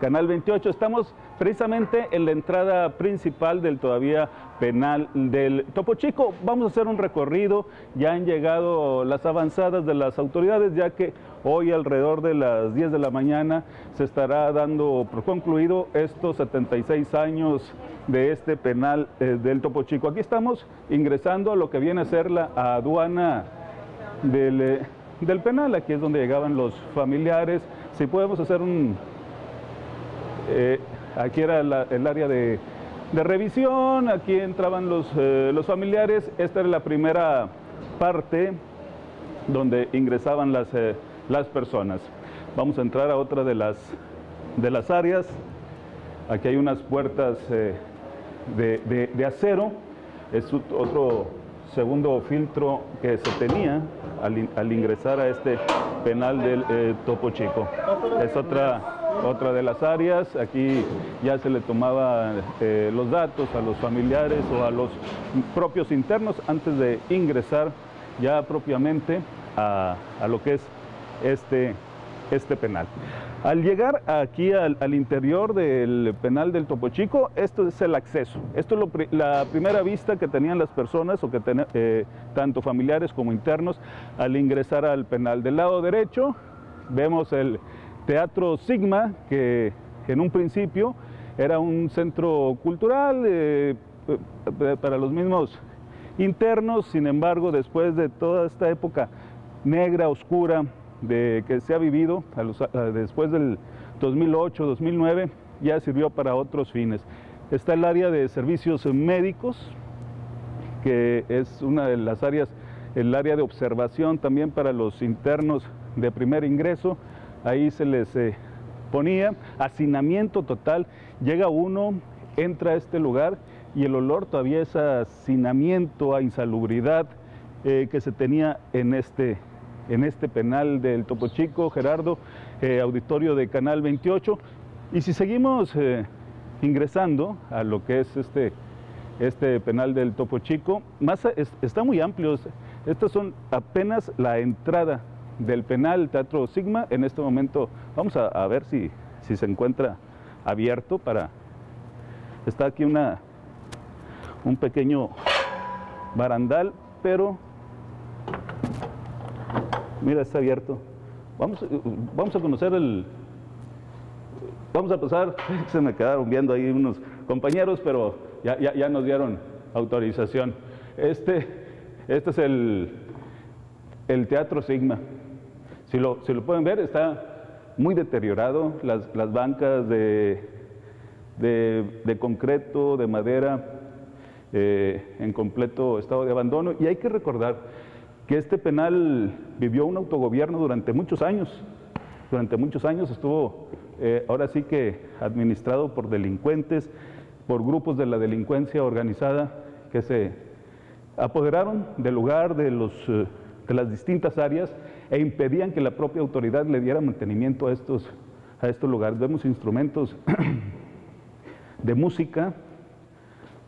Canal 28, estamos precisamente en la entrada principal del todavía penal del Topo Chico. Vamos a hacer un recorrido, ya han llegado las avanzadas de las autoridades, ya que hoy alrededor de las 10 de la mañana se estará dando por concluido estos 76 años de este penal del Topo Chico. Aquí estamos ingresando a lo que viene a ser la aduana del penal, aquí es donde llegaban los familiares. Si podemos hacer aquí era el área de revisión, aquí entraban los familiares. Esta era la primera parte donde ingresaban las personas. Vamos a entrar a otra de las áreas. Aquí hay unas puertas de acero, es otro segundo filtro que se tenía al ingresar a este penal del Topo Chico. Es otra de las áreas. Aquí ya se le tomaba los datos a los familiares o a los propios internos antes de ingresar ya propiamente a lo que es este penal. Al llegar aquí al interior del penal del Topo Chico, esto es el acceso. Esto es la primera vista que tenían las personas o que tanto familiares como internos al ingresar al penal. Del lado derecho vemos el Teatro Sigma, que en un principio era un centro cultural para los mismos internos. Sin embargo, después de toda esta época negra, oscura, que se ha vivido después del 2008, 2009, ya sirvió para otros fines. Está el área de servicios médicos, que es una de las áreas, el área de observación también para los internos de primer ingreso. Ahí se les ponía hacinamiento total. Llega uno, entra a este lugar y el olor todavía es a hacinamiento, a insalubridad que se tenía en este penal del Topo Chico, Gerardo, auditorio de Canal 28. Y si seguimos ingresando a lo que es este penal del Topo Chico, está muy amplio. Estas son apenas la entrada del penal Teatro Sigma. En este momento vamos a ver si se encuentra abierto para... Está aquí un pequeño barandal, pero mira, está abierto. Vamos a conocer vamos a pasar. Se me quedaron viendo ahí unos compañeros, pero ya nos dieron autorización. Este es el Teatro Sigma. Si lo pueden ver, está muy deteriorado. Las bancas de concreto, de madera, en completo estado de abandono. Y hay que recordar que este penal vivió un autogobierno durante muchos años. Durante muchos años estuvo, ahora sí que, administrado por delincuentes, por grupos de la delincuencia organizada que se apoderaron del lugar, de las distintas áreas, e impedían que la propia autoridad le diera mantenimiento a estos lugares. Vemos instrumentos de música,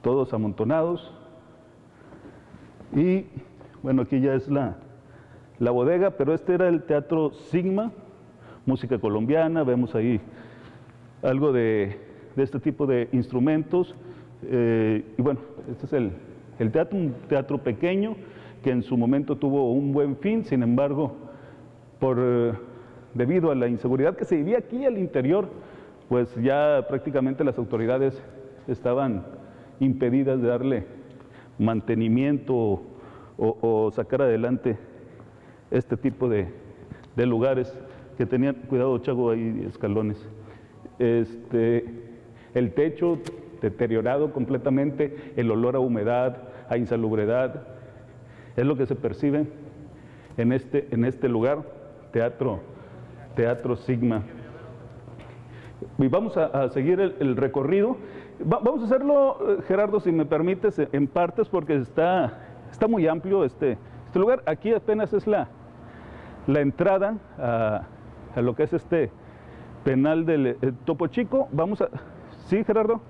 todos amontonados. Y bueno, aquí ya es la bodega, pero este era el Teatro Sigma. Música colombiana, vemos ahí algo de este tipo de instrumentos. Y bueno, este es el teatro, un teatro pequeño que en su momento tuvo un buen fin. Sin embargo, debido a la inseguridad que se vivía aquí al interior, pues ya prácticamente las autoridades estaban impedidas de darle mantenimiento o sacar adelante este tipo de lugares que tenían, cuidado Chago, ahí escalones. El techo deteriorado completamente, el olor a humedad, a insalubridad, es lo que se percibe en este lugar, Teatro Sigma. Y vamos a seguir el recorrido. Vamos a hacerlo, Gerardo, si me permites, en partes, porque está muy amplio este lugar. Aquí apenas es la entrada a lo que es este penal del Topo Chico. Vamos a... ¿Sí, Gerardo?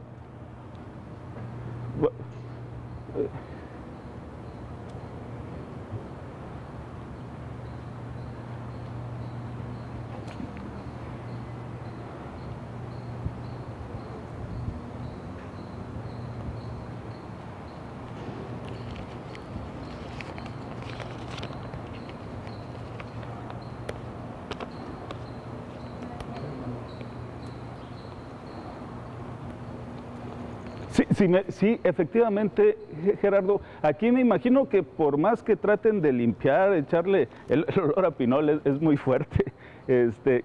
Sí, efectivamente, Gerardo. Aquí me imagino que por más que traten de limpiar, echarle el olor a pinol es muy fuerte.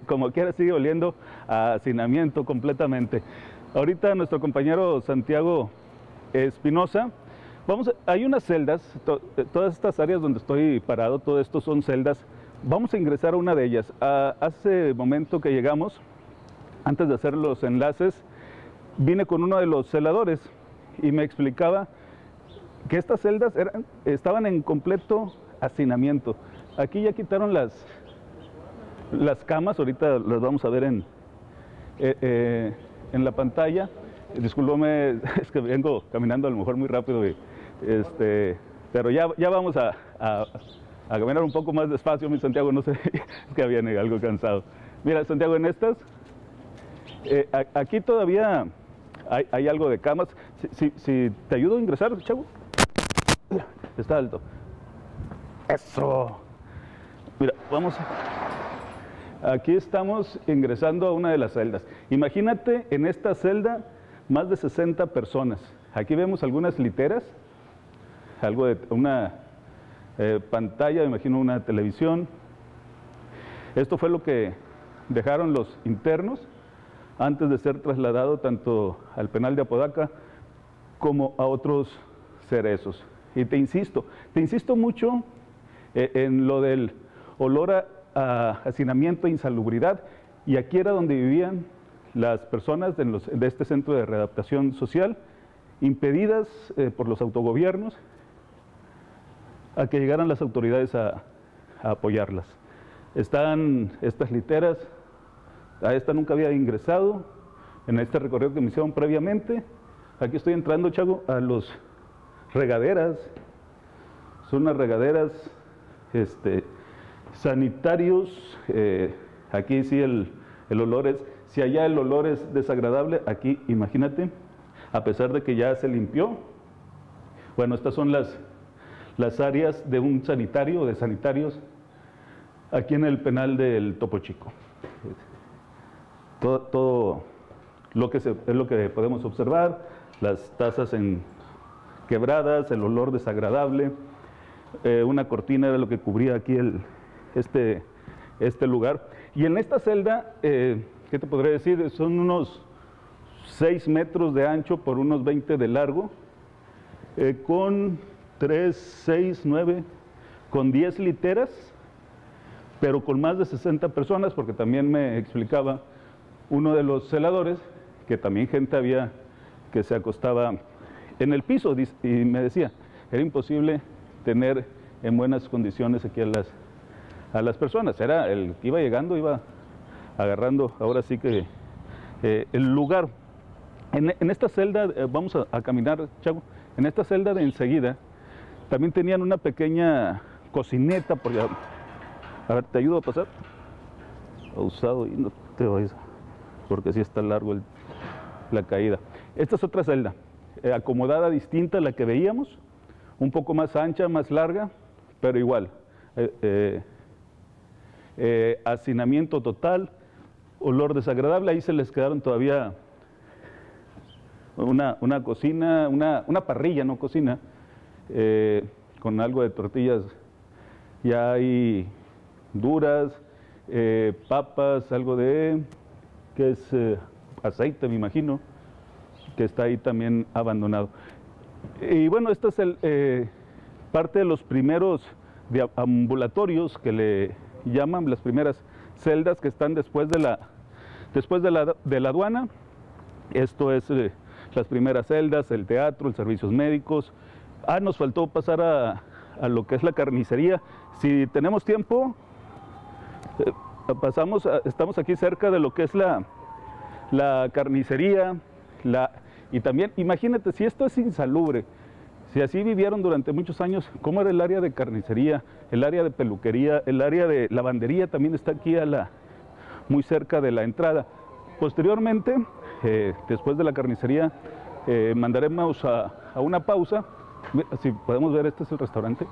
Como quiera sigue oliendo a hacinamiento completamente. Ahorita nuestro compañero Santiago Espinosa, hay unas celdas, todas estas áreas donde estoy parado, todo esto son celdas. Vamos a ingresar a una de ellas. Hace momento que llegamos, antes de hacer los enlaces, vine con uno de los celadores y me explicaba que estas celdas estaban en completo hacinamiento. Aquí ya quitaron las camas, ahorita las vamos a ver en la pantalla. Discúlpame, es que vengo caminando a lo mejor muy rápido, pero ya vamos a caminar un poco más despacio, mi Santiago, no sé, es que viene algo cansado. Mira, Santiago, en estas, aquí todavía hay algo de camas. Si te ayudo a ingresar, chavo. Está alto. Eso. Mira, vamos. Aquí estamos ingresando a una de las celdas. Imagínate en esta celda más de 60 personas. Aquí vemos algunas literas, algo de una pantalla, me imagino una televisión. Esto fue lo que dejaron los internos antes de ser trasladado tanto al penal de Apodaca como a otros cerezos. Y te insisto mucho en lo del olor a hacinamiento e insalubridad, y aquí era donde vivían las personas de este centro de readaptación social, impedidas por los autogobiernos a que llegaran las autoridades a apoyarlas. Están estas literas. A esta nunca había ingresado en este recorrido que me hicieron previamente. Aquí estoy entrando, Chago, a los regaderas. Son unas regaderas, sanitarios. Aquí sí el olor es, si allá el olor es desagradable, aquí imagínate, a pesar de que ya se limpió. Bueno, estas son las áreas de un sanitario o de sanitarios aquí en el penal del Topo Chico. Todo lo que es lo que podemos observar, las tazas quebradas, el olor desagradable, una cortina era lo que cubría aquí este lugar. Y en esta celda, ¿qué te podría decir? Son unos 6 metros de ancho por unos 20 de largo, con 3, 6, 9, con 10 literas, pero con más de 60 personas, porque también me explicaba uno de los celadores que también gente había que se acostaba en el piso, y me decía, era imposible tener en buenas condiciones aquí a las personas. Era el que iba llegando, iba agarrando ahora sí que el lugar. En esta celda, vamos a caminar, Chavo, en esta celda de enseguida también tenían una pequeña cocineta, porque, a ver, te ayudo a pasar, usado, y no te vayas, porque sí está largo la caída. Esta es otra celda, acomodada distinta a la que veíamos, un poco más ancha, más larga, pero igual. Hacinamiento total, olor desagradable. Ahí se les quedaron todavía una cocina, una parrilla, no cocina, con algo de tortillas ya hay duras, papas, algo de... que es aceite, me imagino, que está ahí también abandonado. Y bueno, esta es parte de los primeros ambulatorios que le llaman, las primeras celdas que están después de la aduana. Esto es las primeras celdas, el teatro, los servicios médicos. Nos faltó pasar a lo que es la carnicería. Si tenemos tiempo... estamos aquí cerca de lo que es la carnicería, y también, imagínate, si esto es insalubre, si así vivieron durante muchos años, ¿cómo era el área de carnicería, el área de peluquería, el área de lavandería? También está aquí muy cerca de la entrada. Posteriormente, después de la carnicería, mandaremos a una pausa. Si podemos ver, este es el restaurante.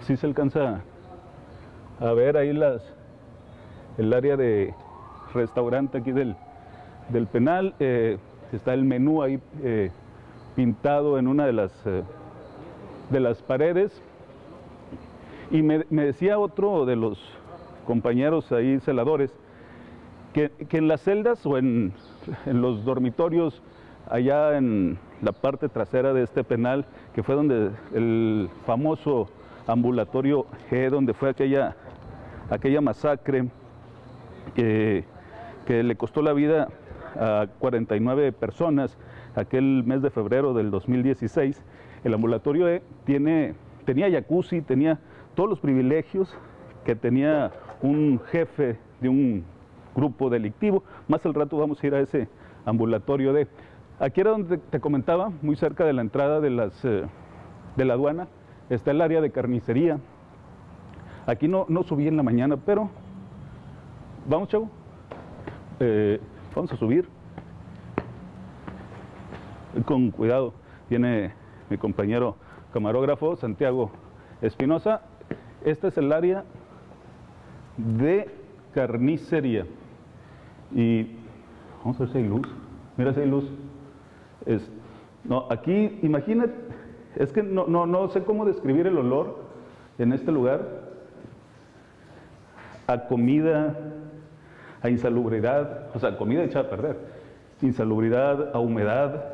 Si se alcanza a ver ahí el área de restaurante aquí del penal, está el menú ahí pintado en una de las paredes. Y me decía otro de los compañeros ahí celadores que en las celdas o en los dormitorios allá en la parte trasera de este penal, que fue donde el famoso ambulatorio G, donde fue aquella masacre que le costó la vida a 49 personas aquel mes de febrero del 2016, el ambulatorio E tenía jacuzzi, tenía todos los privilegios que tenía un jefe de un grupo delictivo. Más al rato vamos a ir a ese ambulatorio D. Aquí era donde te comentaba, muy cerca de la entrada de la aduana, está el área de carnicería. Aquí no subí en la mañana, pero vamos, Chavo, vamos a subir. Con cuidado, viene mi compañero camarógrafo Santiago Espinosa. Este es el área de carnicería. Y vamos a ver si hay luz. Mira si hay luz. No, aquí, imagínate, es que no sé cómo describir el olor en este lugar. A comida, a insalubridad, o sea, comida echada a perder. Insalubridad, a humedad.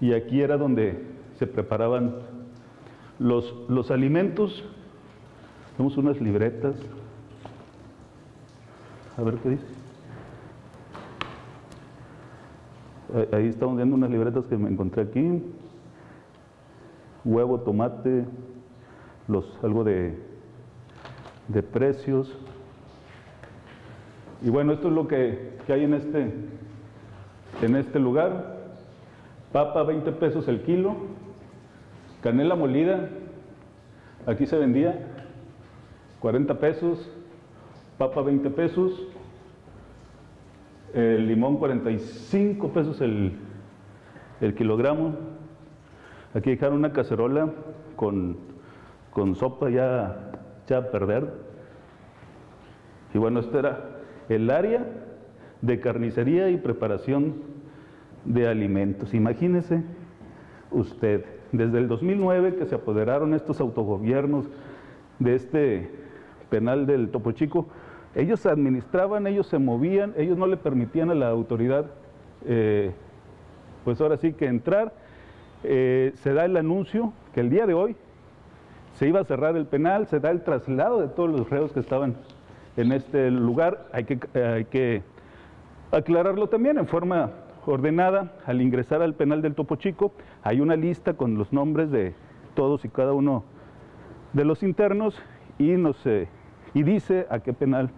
Y aquí era donde se preparaban los alimentos. Tenemos unas libretas. A ver qué dice. Ahí estamos viendo unas libretas que me encontré aquí. Huevo, tomate, algo de precios. Y bueno, esto es lo que hay en este lugar. Papa, 20 pesos el kilo. Canela molida, aquí se vendía, 40 pesos. Papa, 20 pesos. El limón, 45 pesos el kilogramo. Aquí dejaron una cacerola con sopa ya a perder. Y bueno, este era el área de carnicería y preparación de alimentos. Imagínese usted, desde el 2009 que se apoderaron estos autogobiernos de este penal del Topo Chico, ellos se administraban, ellos se movían, ellos no le permitían a la autoridad, pues ahora sí que entrar. Se da el anuncio que el día de hoy se iba a cerrar el penal, se da el traslado de todos los reos que estaban en este lugar. Hay que aclararlo también en forma ordenada. Al ingresar al penal del Topo Chico hay una lista con los nombres de todos y cada uno de los internos y y dice a qué penal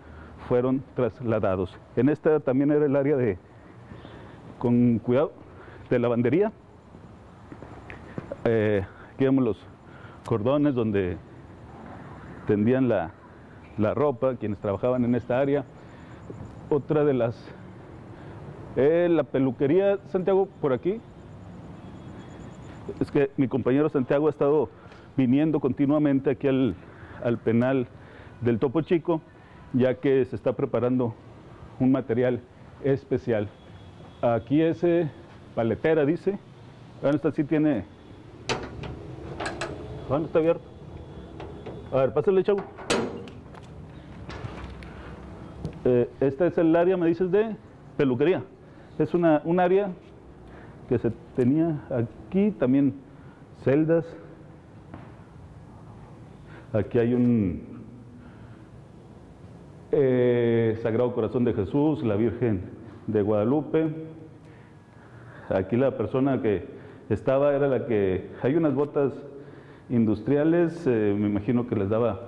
fueron trasladados. En esta también era el área con cuidado, de lavandería. Aquí vemos los cordones donde tendían la ropa, quienes trabajaban en esta área. Otra de las... la peluquería, Santiago, por aquí. Es que mi compañero Santiago ha estado viniendo continuamente aquí al penal del Topo Chico, ya que se está preparando un material especial. Aquí es paletera, dice. Bueno, esta sí tiene... Bueno, está abierto. A ver, pásale, Chavo. Esta es el área, me dices, de peluquería. Es un área que se tenía aquí, también celdas. Aquí hay un... Sagrado Corazón de Jesús, la Virgen de Guadalupe. Aquí la persona que estaba era la que... Hay unas botas industriales, me imagino que les daba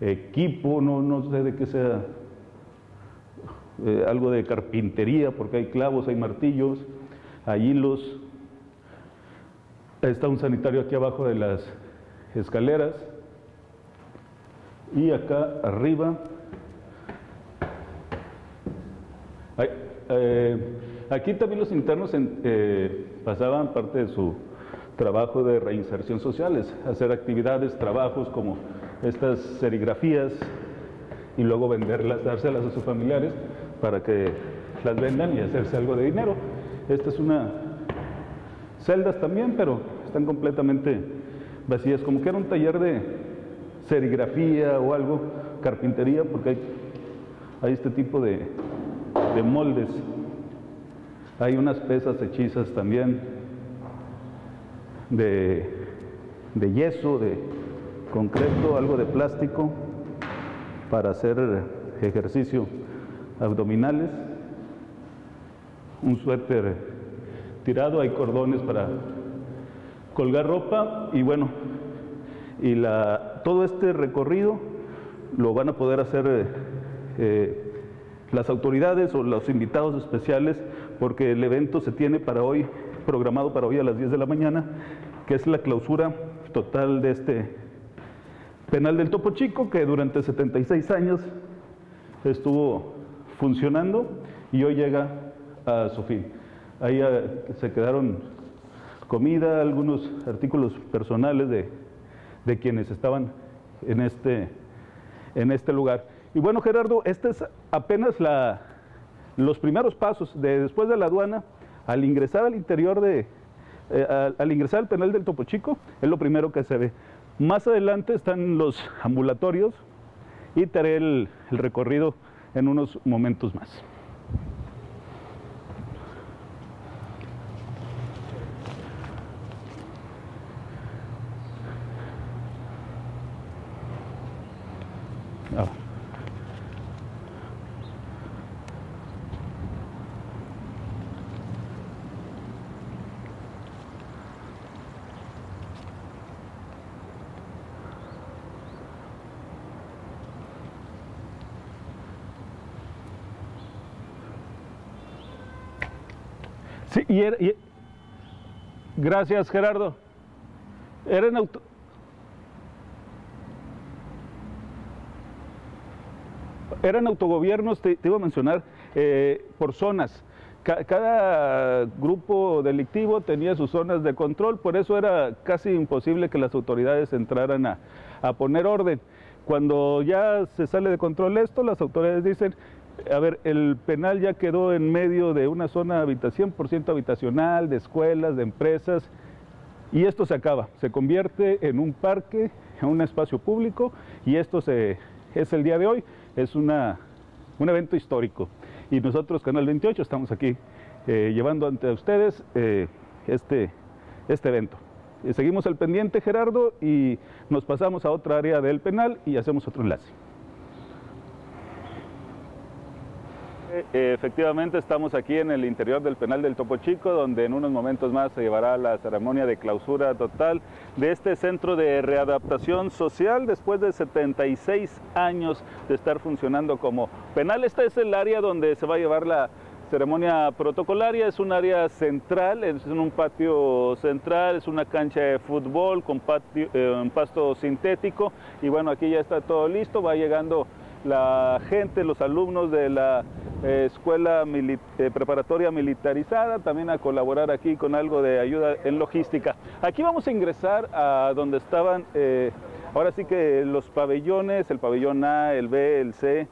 equipo, no sé de qué sea, algo de carpintería, porque hay clavos, hay martillos, hay hilos. Está un sanitario aquí abajo de las escaleras. Y acá arriba... aquí también los internos pasaban parte de su trabajo de reinserción sociales, hacer actividades, trabajos como estas serigrafías y luego venderlas, dárselas a sus familiares para que las vendan y hacerse algo de dinero. Esta es una Celdas también, pero están completamente vacías, como que era un taller de serigrafía o algo, carpintería, porque hay este tipo de moldes. Hay unas pesas hechizas también de yeso, de concreto, algo de plástico para hacer ejercicio abdominales, un suéter tirado, hay cordones para colgar ropa y bueno, y todo este recorrido lo van a poder hacer las autoridades o los invitados especiales, porque el evento se tiene para hoy, programado para hoy a las 10 de la mañana, que es la clausura total de este Penal del Topo Chico, que durante 76 años estuvo funcionando y hoy llega a su fin. Ahí se quedaron comida, algunos artículos personales de quienes estaban en este lugar. Y bueno, Gerardo, este es apenas los primeros pasos después de la aduana. Al ingresar al interior al ingresar al Penal del Topo Chico, es lo primero que se ve. Más adelante están los ambulatorios y te haré el recorrido en unos momentos más. Sí, gracias, Gerardo. Era en auto. Eran autogobiernos, te iba a mencionar, por zonas. Cada grupo delictivo tenía sus zonas de control, por eso era casi imposible que las autoridades entraran a poner orden. Cuando ya se sale de control esto, las autoridades dicen, a ver, el penal ya quedó en medio de una zona 100% habitacional, de escuelas, de empresas, y esto se acaba, se convierte en un parque, en un espacio público, y esto es el día de hoy. Es un evento histórico y nosotros, Canal 28, estamos aquí llevando ante ustedes este evento. Seguimos al pendiente, Gerardo, y nos pasamos a otra área del penal y hacemos otro enlace. Efectivamente, estamos aquí en el interior del Penal del Topo Chico, donde en unos momentos más se llevará la ceremonia de clausura total de este centro de readaptación social después de 76 años de estar funcionando como penal. Esta es el área donde se va a llevar la ceremonia protocolaria, es un área central, es un patio central, es una cancha de fútbol con un pasto sintético y bueno, aquí ya está todo listo, va llegando la gente, los alumnos de la escuela preparatoria militarizada, también a colaborar aquí con algo de ayuda en logística. Aquí vamos a ingresar a donde estaban, ahora sí que los pabellones, el pabellón A, el B, el C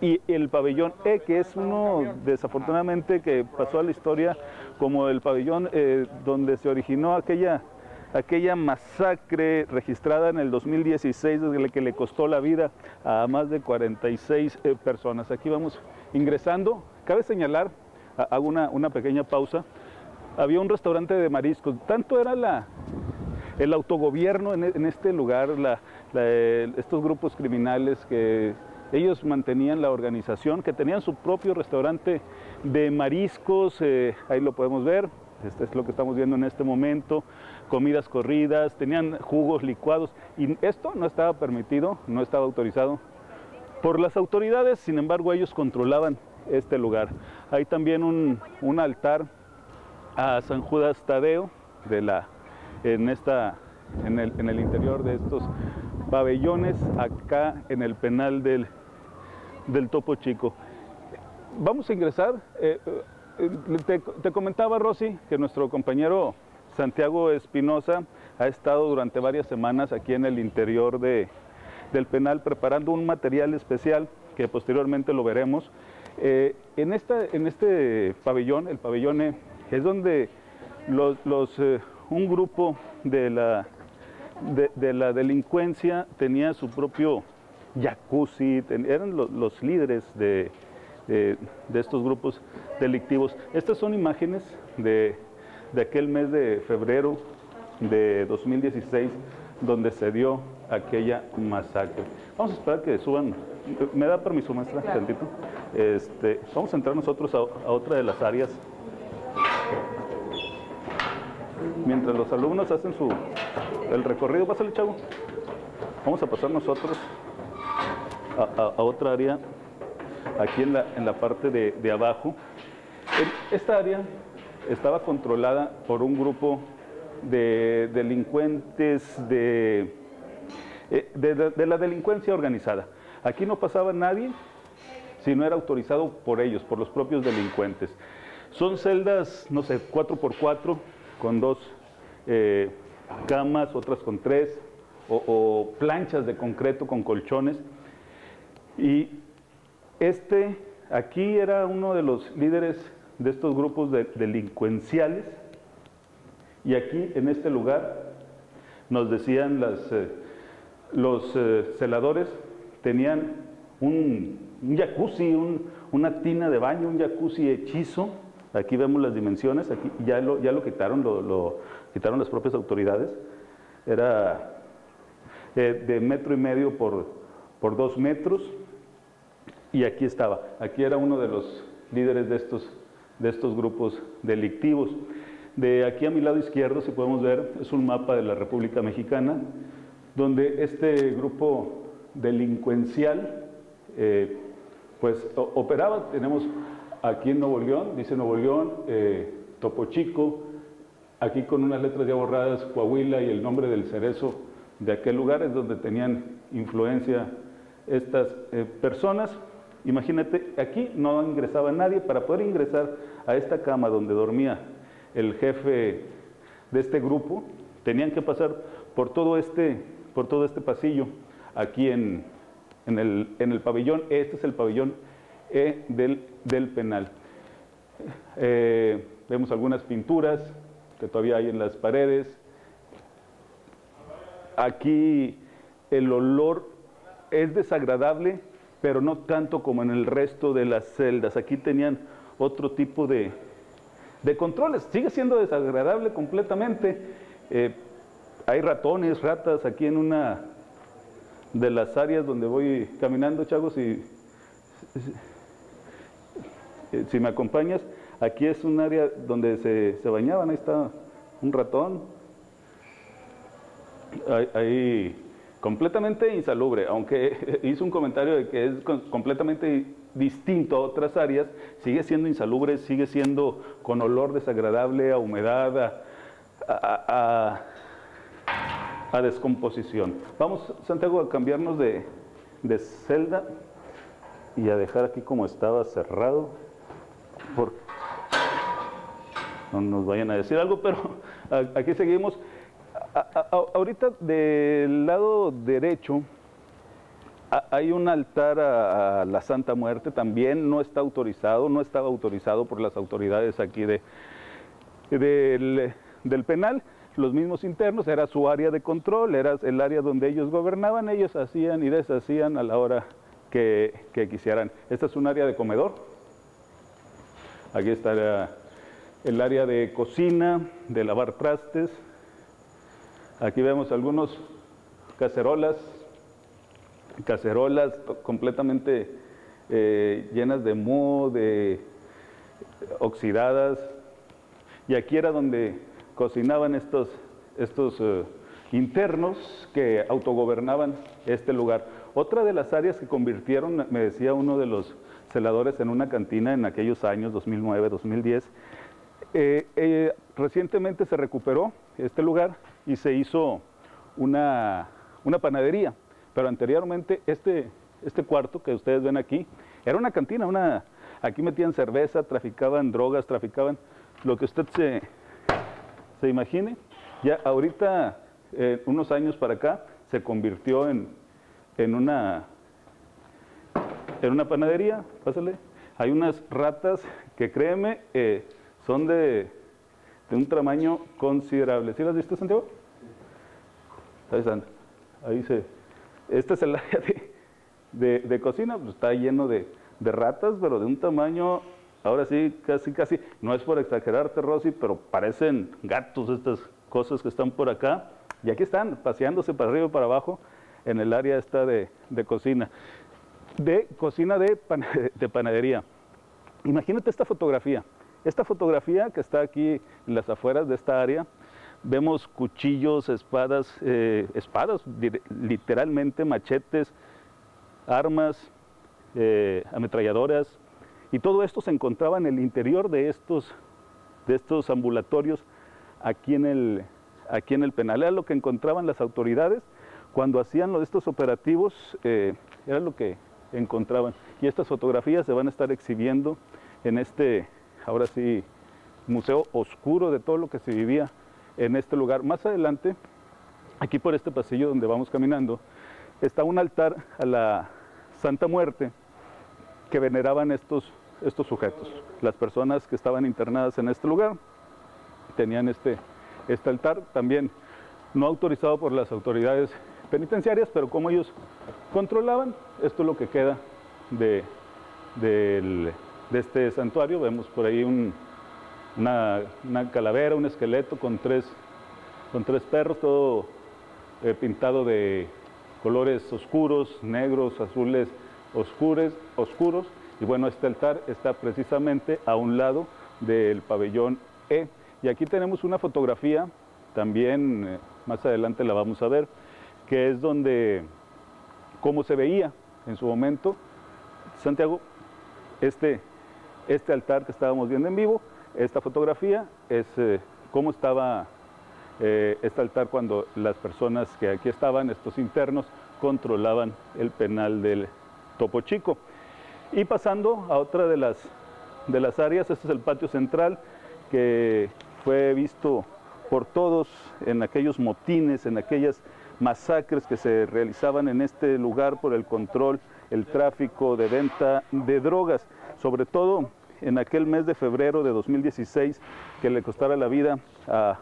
y el pabellón E, que es uno desafortunadamente que pasó a la historia como el pabellón donde se originó aquella masacre registrada en el 2016, desde la que le costó la vida a más de 46 personas. Aquí vamos ingresando. Cabe señalar, hago una pequeña pausa, había un restaurante de mariscos. Tanto era el autogobierno en este lugar, estos grupos criminales que ellos mantenían la organización, que tenían su propio restaurante de mariscos, ahí lo podemos ver. Este es lo que estamos viendo en este momento, comidas corridas, tenían jugos licuados y esto no estaba permitido, no estaba autorizado por las autoridades, sin embargo ellos controlaban este lugar. Hay también un altar a San Judas Tadeo en el interior de estos pabellones acá en el Penal del Topo Chico. Vamos a ingresar. Te comentaba, Rosy, que nuestro compañero Santiago Espinosa ha estado durante varias semanas aquí en el interior del penal preparando un material especial que posteriormente lo veremos. En este pabellón, el pabellón E, es donde un grupo de la delincuencia tenía su propio jacuzzi, eran los líderes de estos grupos delictivos. Estas son imágenes de aquel mes de febrero de 2016, donde se dio aquella masacre. Vamos a esperar que suban. ¿Me da permiso, maestra? Claro. Tantito. Vamos a entrar nosotros a otra de las áreas. Mientras los alumnos hacen el recorrido, pásale, chavo. Vamos a pasar nosotros a otra área, aquí en la parte de abajo. Esta área estaba controlada por un grupo de delincuentes de la delincuencia organizada. Aquí no pasaba nadie si no era autorizado por ellos, por los propios delincuentes. Son celdas, no sé, 4×4, con 2 camas, otras con 3, o planchas de concreto con colchones. Y aquí era uno de los líderes de estos grupos delincuenciales. Y aquí, en este lugar, nos decían los celadores, tenían un jacuzzi, una tina de baño, un jacuzzi hechizo. Aquí vemos las dimensiones, aquí ya lo quitaron, lo quitaron las propias autoridades. Era de 1,5 metros por 2 metros. Y aquí estaba, aquí era uno de los líderes de estos grupos delictivos. De aquí a mi lado izquierdo, si podemos ver, es un mapa de la República Mexicana, donde este grupo delincuencial pues operaba. Tenemos aquí en Nuevo León, dice Nuevo León, Topo Chico, aquí con unas letras ya borradas, Coahuila y el nombre del cerezo de aquel lugar, es donde tenían influencia estas personas. Imagínate, aquí no ingresaba nadie. Para poder ingresar a esta cama donde dormía el jefe de este grupo, tenían que pasar por todo este pasillo, aquí en el pabellón. Este es el pabellón E del penal. Vemos algunas pinturas que todavía hay en las paredes. Aquí el olor es desagradable, pero no tanto como en el resto de las celdas. Aquí tenían otro tipo de controles. Sigue siendo desagradable completamente. Hay ratones, ratas aquí en una de las áreas donde voy caminando, chavos, si me acompañas. Aquí es un área donde se bañaban. Ahí está un ratón. Ahí completamente insalubre, aunque hizo un comentario de que es completamente distinto a otras áreas, sigue siendo insalubre, sigue siendo con olor desagradable, a humedad, a descomposición. Vamos, Santiago, a cambiarnos de celda y a dejar aquí como estaba cerrado, porque no nos vayan a decir algo, pero aquí seguimos. Ahorita del lado derecho hay un altar a la Santa Muerte, también no está autorizado, no estaba autorizado por las autoridades aquí del penal. Los mismos internos, era su área de control, era el área donde ellos gobernaban, ellos hacían y deshacían a la hora que quisieran. Esta es un área de comedor, aquí está el área de cocina, de lavar trastes. Aquí vemos algunos cacerolas completamente llenas de moho, oxidadas. Y aquí era donde cocinaban estos internos que autogobernaban este lugar. Otra de las áreas que convirtieron, me decía uno de los celadores, en una cantina en aquellos años, 2009, 2010, recientemente se recuperó este lugar y se hizo una panadería, pero anteriormente este cuarto que ustedes ven aquí era una cantina. Aquí metían cerveza, traficaban drogas, traficaban lo que usted se imagine. Ya ahorita, unos años para acá, se convirtió en una panadería. Pásale. Hay unas ratas que, créeme, son de de un tamaño considerable. ¿Sí lo has visto, Santiago? Ahí están. Ahí se... Este es el área de cocina, pues está lleno de ratas, pero de un tamaño, ahora sí, casi, no es por exagerarte, Rosy, pero parecen gatos estas cosas que están por acá. Y aquí están, paseándose para arriba y para abajo en el área esta de cocina. De cocina de panadería. Imagínate esta fotografía. Esta fotografía que está aquí en las afueras de esta área, vemos cuchillos, espadas, literalmente machetes, armas, ametralladoras, y todo esto se encontraba en el interior de estos ambulatorios aquí en el penal. Era lo que encontraban las autoridades cuando hacían estos operativos, era lo que encontraban. Y estas fotografías se van a estar exhibiendo en este, ahora sí, museo oscuro de todo lo que se vivía en este lugar. Más adelante, aquí por este pasillo donde vamos caminando, está un altar a la Santa Muerte que veneraban estos sujetos. Las personas que estaban internadas en este lugar tenían este altar, también no autorizado por las autoridades penitenciarias, pero como ellos controlaban, esto es lo que queda de este santuario. Vemos por ahí una calavera, un esqueleto con tres perros, todo pintado de colores oscuros, negros, azules, oscuros. Y bueno, este altar está precisamente a un lado del pabellón E. Y aquí tenemos una fotografía, también más adelante la vamos a ver, que es donde, como se veía en su momento, Santiago, este altar que estábamos viendo en vivo. Esta fotografía es cómo estaba este altar cuando las personas que aquí estaban, estos internos, controlaban el penal del Topo Chico. Y pasando a otra de las áreas, este es el patio central que fue visto por todos en aquellos motines, en aquellas masacres que se realizaban en este lugar por el control, el tráfico de venta de drogas, sobre todo en aquel mes de febrero de 2016, que le costara la vida a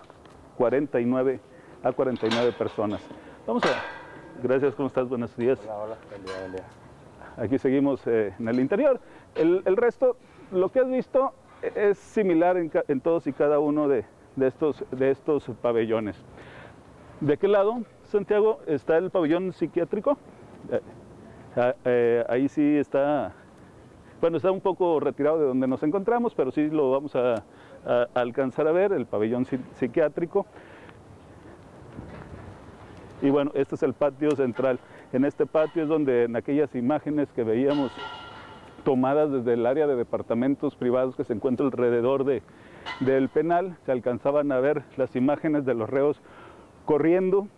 49 personas. Vamos a... Gracias, ¿cómo estás? Buenos días. Hola, hola. Buen día. Aquí seguimos en el interior. El resto, lo que has visto, es similar en todos y cada uno de estos pabellones. ¿De qué lado, Santiago, está el pabellón psiquiátrico? Ahí sí está... Bueno, está un poco retirado de donde nos encontramos, pero sí lo vamos a alcanzar a ver, el pabellón psiquiátrico. Y bueno, este es el patio central. En este patio es donde en aquellas imágenes que veíamos tomadas desde el área de departamentos privados que se encuentra alrededor del penal, se alcanzaban a ver las imágenes de los reos corriendo,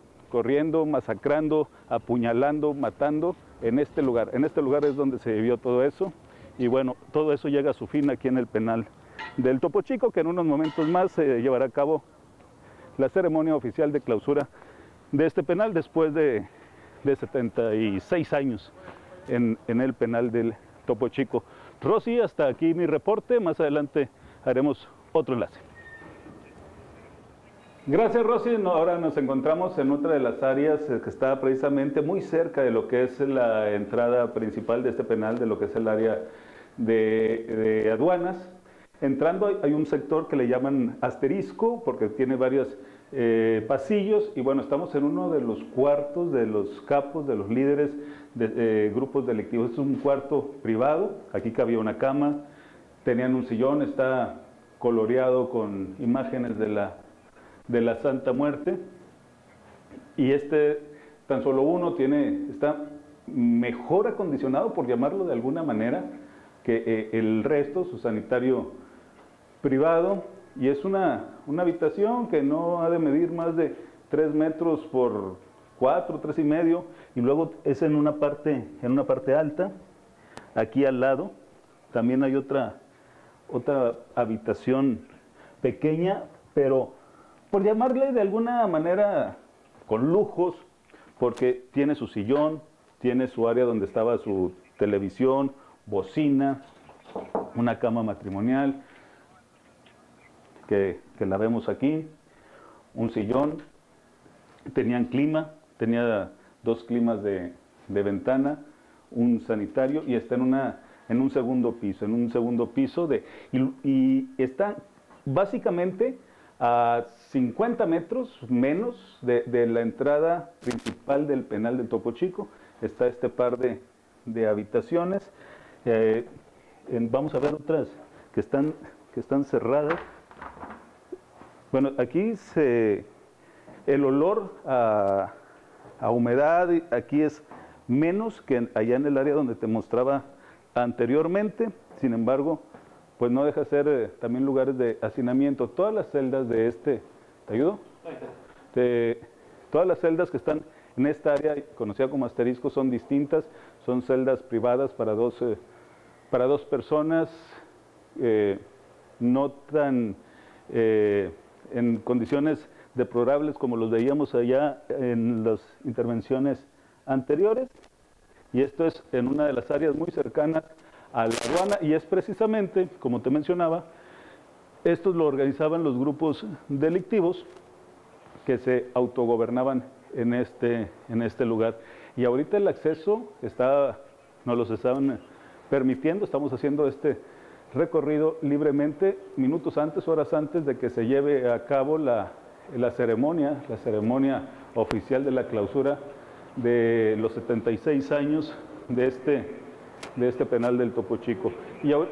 masacrando, apuñalando, matando en este lugar. En este lugar es donde se vivió todo eso. Y bueno, todo eso llega a su fin aquí en el penal del Topo Chico, que en unos momentos más se llevará a cabo la ceremonia oficial de clausura de este penal después de 76 años en el penal del Topo Chico. Rosy, hasta aquí mi reporte, más adelante haremos otro enlace. Gracias, Rosy. Ahora nos encontramos en otra de las áreas que está precisamente muy cerca de lo que es la entrada principal de este penal, de lo que es el área de aduanas. Entrando hay un sector que le llaman asterisco porque tiene varios pasillos, y bueno, estamos en uno de los cuartos de los capos, de los líderes de grupos delictivos. Este es un cuarto privado, aquí cabía una cama, tenían un sillón, está coloreado con imágenes de la Santa Muerte, y este tan solo uno está mejor acondicionado, por llamarlo de alguna manera, que el resto, su sanitario privado, y es una habitación que no ha de medir más de 3 metros por 4, 3,5, y luego es en una parte alta. Aquí al lado también hay otra habitación pequeña, pero por llamarle de alguna manera con lujos, porque tiene su sillón, tiene su área donde estaba su televisión, bocina, una cama matrimonial, que la vemos aquí, un sillón, tenían clima, tenía dos climas de ventana, un sanitario, y está en un segundo piso, y está básicamente a 50 metros menos de la entrada principal del penal del Topo Chico. Está este par de habitaciones. Vamos a ver otras que están cerradas. Bueno, aquí el olor a humedad aquí es menos que allá en el área donde te mostraba anteriormente. Sin embargo, pues no deja ser también lugares de hacinamiento. Todas las celdas de este, ¿te ayudo? Todas las celdas que están en esta área conocida como asterisco son distintas, son celdas privadas para dos personas, no tan en condiciones deplorables como los veíamos allá en las intervenciones anteriores, y esto es en una de las áreas muy cercanas a la aduana, y es precisamente, como te mencionaba, estos lo organizaban los grupos delictivos que se autogobernaban en este lugar. Y ahorita el acceso nos los están permitiendo, estamos haciendo este recorrido libremente, minutos antes, horas antes de que se lleve a cabo la ceremonia oficial de la clausura de los 76 años de este penal del Topo Chico. Y ahora,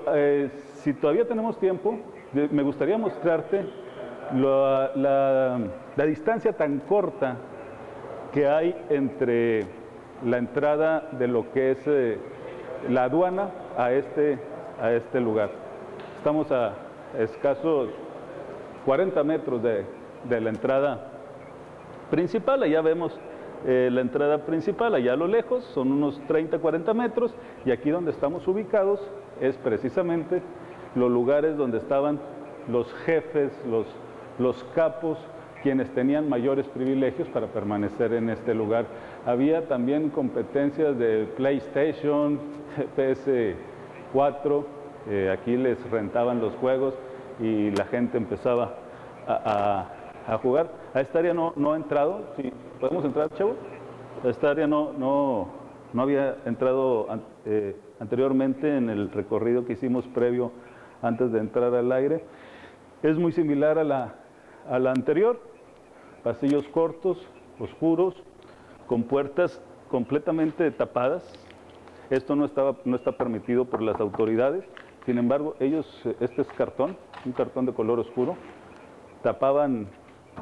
si todavía tenemos tiempo, me gustaría mostrarte la distancia tan corta que hay entre la entrada de lo que es la aduana a este lugar. Estamos a escasos 40 metros de la entrada principal. Allá vemos la entrada principal, allá a lo lejos, son unos 30-40 metros, y aquí donde estamos ubicados es precisamente los lugares donde estaban los jefes, los capos, quienes tenían mayores privilegios para permanecer en este lugar. Había también competencias de PlayStation, PS4, aquí les rentaban los juegos y la gente empezaba a jugar. A esta área no he entrado, ¿sí? ¿Podemos entrar, chavos? A esta área no había entrado anteriormente en el recorrido que hicimos previo antes de entrar al aire. Es muy similar a la anterior, pasillos cortos, oscuros, con puertas completamente tapadas. Esto no está permitido por las autoridades. Sin embargo, ellos, este es cartón, un cartón de color oscuro, tapaban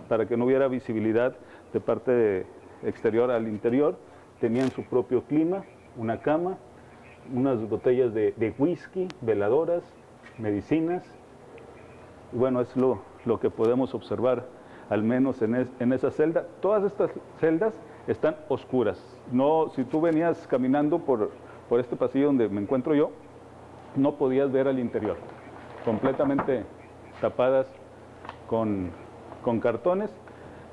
para que no hubiera visibilidad de parte exterior al interior. Tenían su propio clima, una cama, unas botellas de whisky, veladoras, medicinas. Y bueno, es lo que podemos observar, al menos en esa celda. Todas estas celdas están oscuras. No, si tú venías caminando por este pasillo donde me encuentro yo, no podías ver al interior, completamente tapadas con cartones.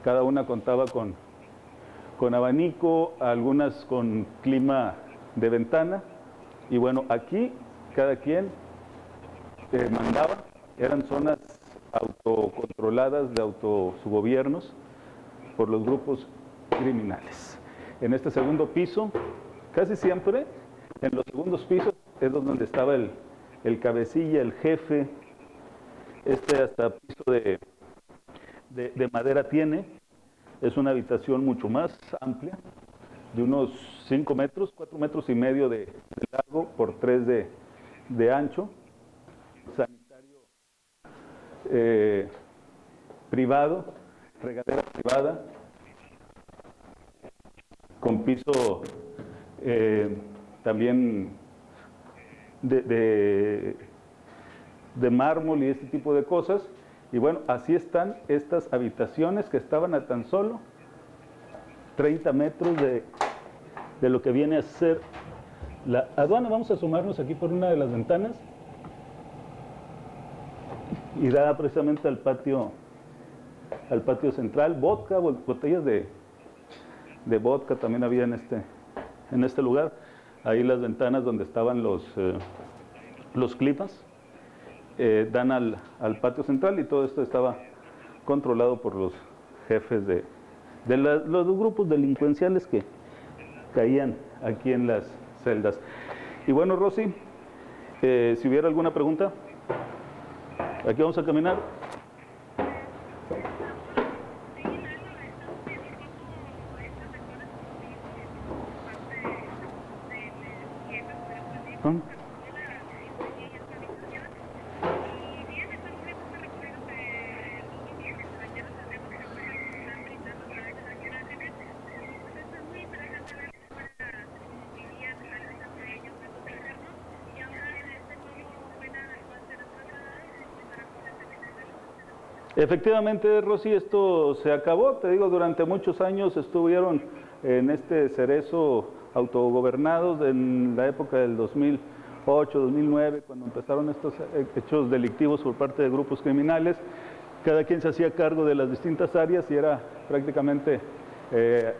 Cada una contaba con abanico, algunas con clima de ventana. Y bueno, aquí cada quien mandaba, eran zonas autocontroladas de autosugobiernos por los grupos criminales. En este segundo piso, casi siempre en los segundos pisos es donde estaba el cabecilla, el jefe. Este hasta piso de madera tiene. Es una habitación mucho más amplia, de unos 5 metros, 4 metros y medio de largo por 3 de ancho. Privado, regadera privada, con piso también de mármol y este tipo de cosas. Y bueno, así están estas habitaciones que estaban a tan solo 30 metros de lo que viene a ser la aduana. Vamos a asomarnos aquí por una de las ventanas y da precisamente al patio central. Vodka, botellas de vodka también había en este lugar. Ahí las ventanas donde estaban los climas. dan al patio central, y todo esto estaba controlado por los jefes de los grupos delincuenciales que caían aquí en las celdas. Y bueno, Rosy, si hubiera alguna pregunta, aquí vamos a caminar. Efectivamente, Rosy, esto se acabó. Te digo, durante muchos años estuvieron en este cerezo autogobernados en la época del 2008, 2009, cuando empezaron estos hechos delictivos por parte de grupos criminales. Cada quien se hacía cargo de las distintas áreas y era prácticamente,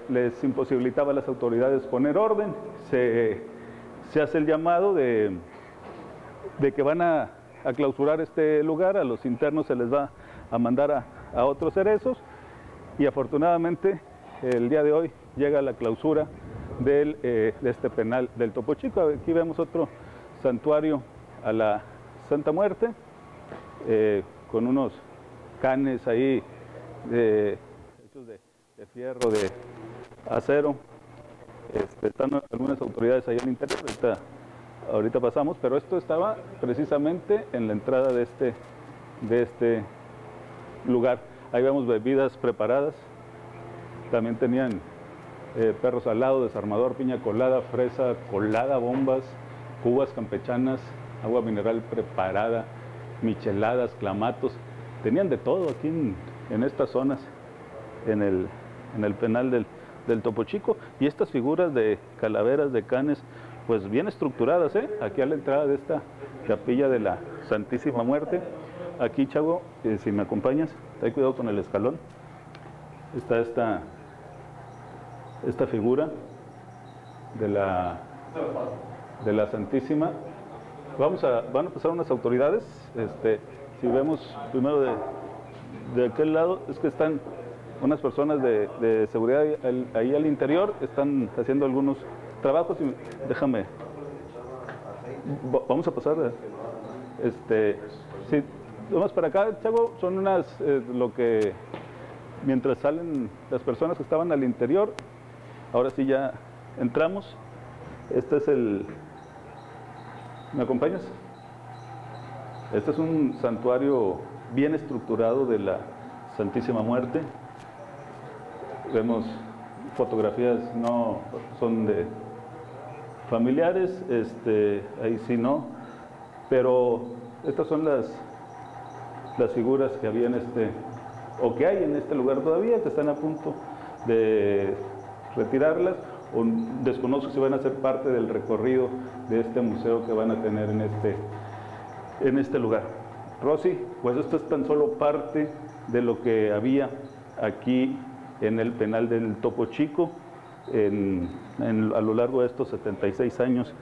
les imposibilitaba a las autoridades poner orden. Se hace el llamado de que van a clausurar este lugar, a los internos se les va a mandar a otros cerezos, y afortunadamente el día de hoy llega la clausura de este penal del Topo Chico. Aquí vemos otro santuario a la Santa Muerte, con unos canes ahí hechos de fierro, de acero. Están algunas autoridades ahí al interior, ahorita pasamos, pero esto estaba precisamente en la entrada de este lugar. Ahí vemos bebidas preparadas, también tenían perro salado, desarmador, piña colada, fresa colada, bombas, cubas campechanas, agua mineral preparada, micheladas, clamatos. Tenían de todo aquí en estas zonas, en el penal del Topo Chico. Y estas figuras de calaveras, de canes, pues bien estructuradas, ¿eh? Aquí a la entrada de esta capilla de la Santísima Muerte. Aquí, Chavo, si me acompañas, ten cuidado con el escalón. Está esta figura de la Santísima. Van a pasar unas autoridades. Si vemos primero de aquel lado, es que están unas personas de seguridad ahí al interior, están haciendo algunos trabajos. Y déjame, vamos a pasar. Sí, vamos para acá, Chavo. Son lo que, mientras salen las personas que estaban al interior, ahora sí ya entramos. Este es el... ¿Me acompañas? Este es un santuario bien estructurado de la Santísima Muerte. Vemos fotografías, no son de familiares, ahí sí no, pero estas son las figuras que había en o que hay en este lugar todavía, que están a punto de retirarlas, o desconozco si van a ser parte del recorrido de este museo que van a tener en este lugar. Rosy, pues esto es tan solo parte de lo que había aquí en el penal del Topo Chico a lo largo de estos 76 años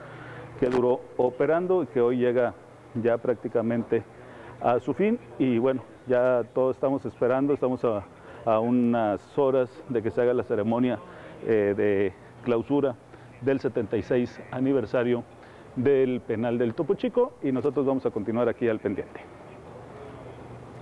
que duró operando y que hoy llega ya prácticamente a su fin. Y bueno, ya todos estamos esperando, estamos a unas horas de que se haga la ceremonia de clausura del 76 aniversario del penal del Topo Chico, y nosotros vamos a continuar aquí al pendiente.